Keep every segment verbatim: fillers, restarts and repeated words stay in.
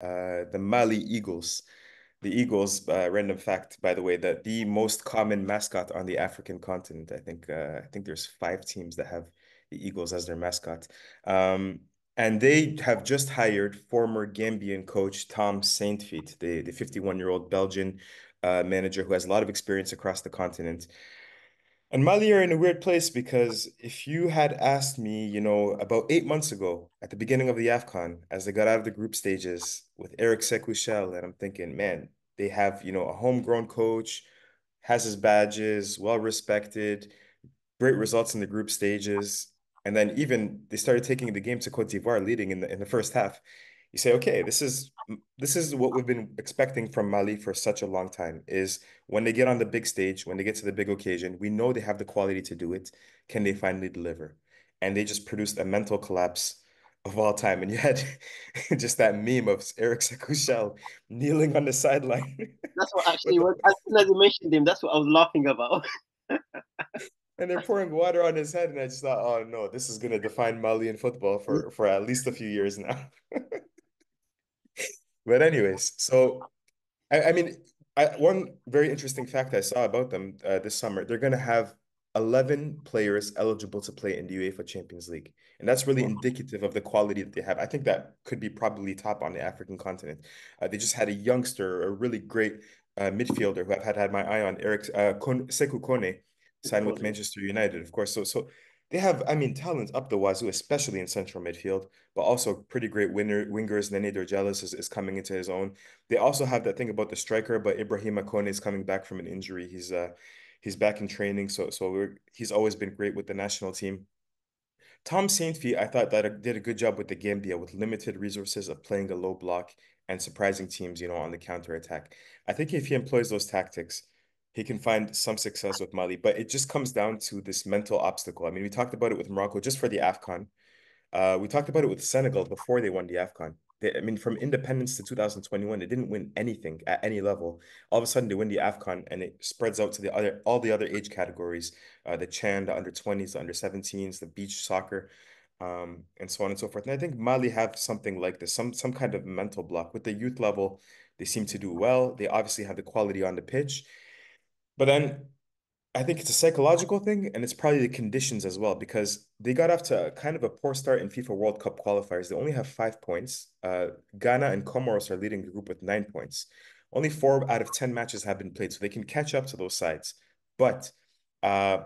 uh, the Mali Eagles. The Eagles, uh, random fact, by the way, that the most common mascot on the African continent. I think uh, I think there's five teams that have the Eagles as their mascot. Um, and they have just hired former Gambian coach Tom Saintfiet, the, the fifty-one-year-old Belgian uh, manager who has a lot of experience across the continent. And Mali are in a weird place because if you had asked me, you know, about eight months ago at the beginning of the AFCON, as they got out of the group stages with Eric Sekouchel, and I'm thinking, man, they have, you know, a homegrown coach, has his badges, well-respected, great results in the group stages. And then even they started taking the game to Côte d'Ivoire leading in the, in the first half. You say, okay, this is this is what we've been expecting from Mali for such a long time, is when they get on the big stage, when they get to the big occasion, we know they have the quality to do it. Can they finally deliver? And they just produced a mental collapse of all time. And you had just that meme of Eric Sekouchel kneeling on the sideline. That's what actually, was, as soon as you mentioned him, that's what I was laughing about. And they're pouring water on his head. And I just thought, oh, no, this is going to define Malian football for, for at least a few years now. But anyways, so, I, I mean, I, one very interesting fact I saw about them uh, this summer, they're going to have eleven players eligible to play in the UEFA Champions League. And that's really indicative of the quality that they have. I think that could be probably top on the African continent. Uh, they just had a youngster, a really great uh, midfielder who I've had, had my eye on, Eric uh, Sekou Kone, signed with Manchester United, of course. So, so they have, I mean, talent up the wazoo, especially in central midfield, but also pretty great winner, wingers. Nene Dorjelis is, is coming into his own. They also have that thing about the striker, but Ibrahim Kone is coming back from an injury. He's uh, he's back in training, so so we're, he's always been great with the national team. Tom Saintfiet, I thought that did a good job with the Gambia with limited resources of playing a low block and surprising teams, you know, on the counter-attack. I think if he employs those tactics, he can find some success with Mali, but it just comes down to this mental obstacle. I mean, we talked about it with Morocco just for the AFCON. Uh, we talked about it with Senegal before they won the AFCON. They, I mean, from independence to two thousand twenty-one, they didn't win anything at any level. All of a sudden, they win the AFCON, and it spreads out to the other all the other age categories, uh, the Chan, the under twenties, the under seventeens, the beach soccer, um, and so on and so forth. And I think Mali have something like this, some some kind of mental block. With the youth level, they seem to do well. They obviously have the quality on the pitch. But then I think it's a psychological thing, and it's probably the conditions as well, because they got off to kind of a poor start in FIFA World Cup qualifiers. They only have five points. Uh, Ghana and Comoros are leading the group with nine points. Only four out of ten matches have been played, so they can catch up to those sides. But uh,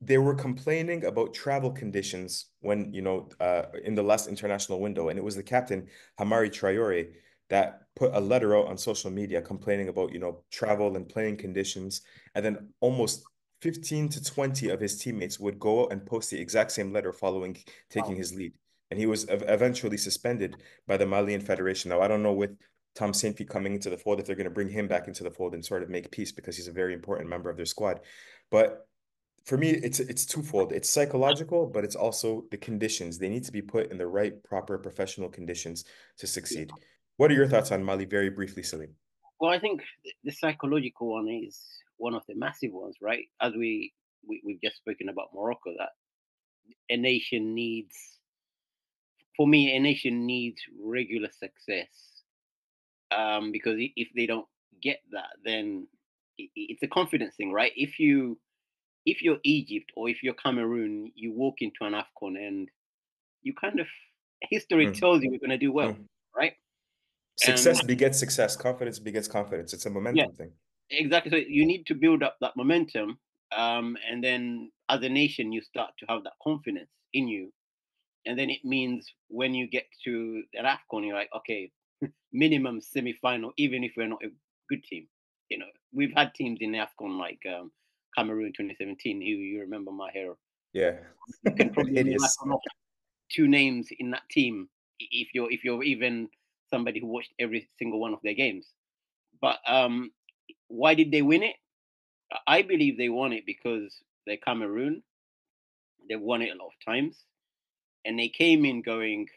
they were complaining about travel conditions when, you know, uh, in the last international window, and it was the captain, Hamari Traore, that put a letter out on social media complaining about, you know, travel and playing conditions. And then almost fifteen to twenty of his teammates would go out and post the exact same letter following taking his lead. And he was eventually suspended by the Malian Federation. Now, I don't know with Tom Saintfiet coming into the fold if they're going to bring him back into the fold and sort of make peace, because he's a very important member of their squad. But for me, it's it's twofold. It's psychological, but it's also the conditions. They need to be put in the right, proper professional conditions to succeed. What are your thoughts on Mali, very briefly, Salim? Well, I think the psychological one is one of the massive ones, right? As we, we, we've just spoken about Morocco, that a nation needs, for me, a nation needs regular success. Um, because if they don't get that, then it's a confidence thing, right? If, you, if you're Egypt or if you're Cameroon, you walk into an AFCON and you kind of, history mm. tells you you're going to do well, mm. right? Success um, begets success. Confidence begets confidence. It's a momentum yeah, thing. Exactly. So you need to build up that momentum. Um, and then as a nation, you start to have that confidence in you. And then it means when you get to the AFCON, you're like, okay, minimum semi-final, even if we're not a good team. You know, we've had teams in AFCON like um, Cameroon twenty seventeen. You, you remember my hero. Yeah. You can probably two names in that team if you're if you're even... somebody who watched every single one of their games. But um, why did they win it? I believe they won it because they're Cameroon. They've won it a lot of times. And they came in going,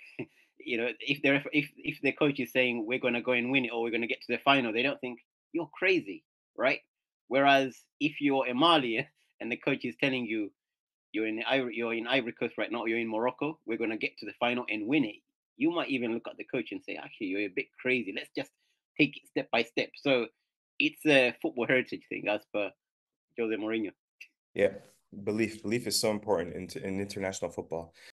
you know, if they're, if, if their coach is saying, we're going to go and win it or we're going to get to the final, they don't think, you're crazy, right? Whereas if you're a Malian and the coach is telling you, you're in, you're in Ivory Coast right now, you're in Morocco, we're going to get to the final and win it. you might even look at the coach and say, actually, you're a bit crazy. Let's just take it step by step. So it's a football heritage thing, as per Jose Mourinho. Yeah, belief. Belief is so important in, in international football.